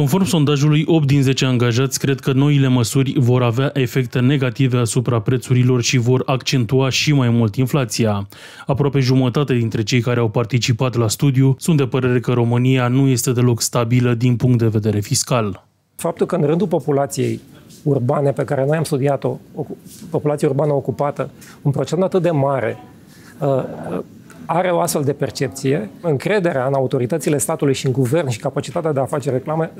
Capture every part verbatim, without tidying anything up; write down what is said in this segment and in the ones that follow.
Conform sondajului, opt din zece angajați cred că noile măsuri vor avea efecte negative asupra prețurilor și vor accentua și mai mult inflația. Aproape jumătate dintre cei care au participat la studiu sunt de părere că România nu este deloc stabilă din punct de vedere fiscal. Faptul că în rândul populației urbane pe care noi am studiat-o, populația urbană ocupată, un procent atât de mare are o astfel de percepție, încrederea în autoritățile statului și în guvern și capacitatea de a face reclame,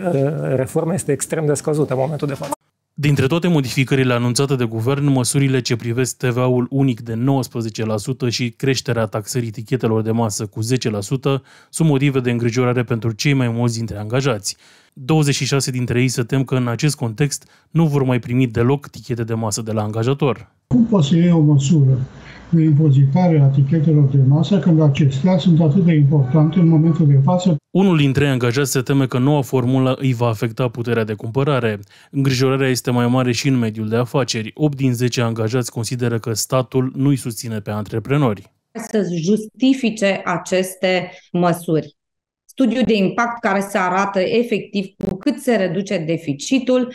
reforme este extrem de scăzută în momentul de față. Dintre toate modificările anunțate de guvern, măsurile ce privesc T V A-ul unic de nouăsprezece la sută și creșterea taxării etichetelor de masă cu zece la sută sunt motive de îngrijorare pentru cei mai mulți dintre angajați. douăzeci și șase dintre ei se tem că în acest context nu vor mai primi deloc tichete de masă de la angajator. Cum poate să iei o măsură de impozitare a tichetelor de masă când acestea sunt atât de importante în momentul de față? Unul dintre angajați se teme că noua formulă îi va afecta puterea de cumpărare. Îngrijorarea este mai mare și în mediul de afaceri. opt din zece angajați consideră că statul nu îi susține pe antreprenori. Să justifice aceste măsuri. Studiul de impact care se arată efectiv cu cât se reduce deficitul,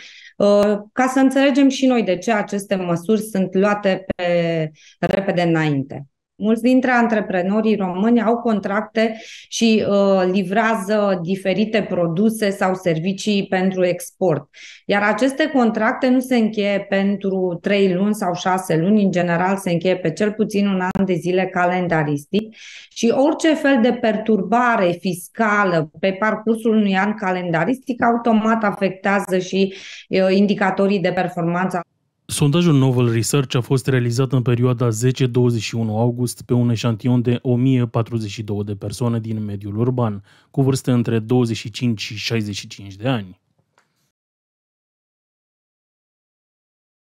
ca să înțelegem și noi de ce aceste măsuri sunt luate pe repede înainte. Mulți dintre antreprenorii români au contracte și uh, livrează diferite produse sau servicii pentru export. Iar aceste contracte nu se încheie pentru trei luni sau șase luni, în general se încheie pe cel puțin un an de zile calendaristic și orice fel de perturbare fiscală pe parcursul unui an calendaristic automat afectează și uh, indicatorii de performanță. Sondajul Novel Research a fost realizat în perioada zece douăzeci și unu august pe un eșantion de o mie patruzeci și două de persoane din mediul urban, cu vârste între douăzeci și cinci și șaizeci și cinci de ani.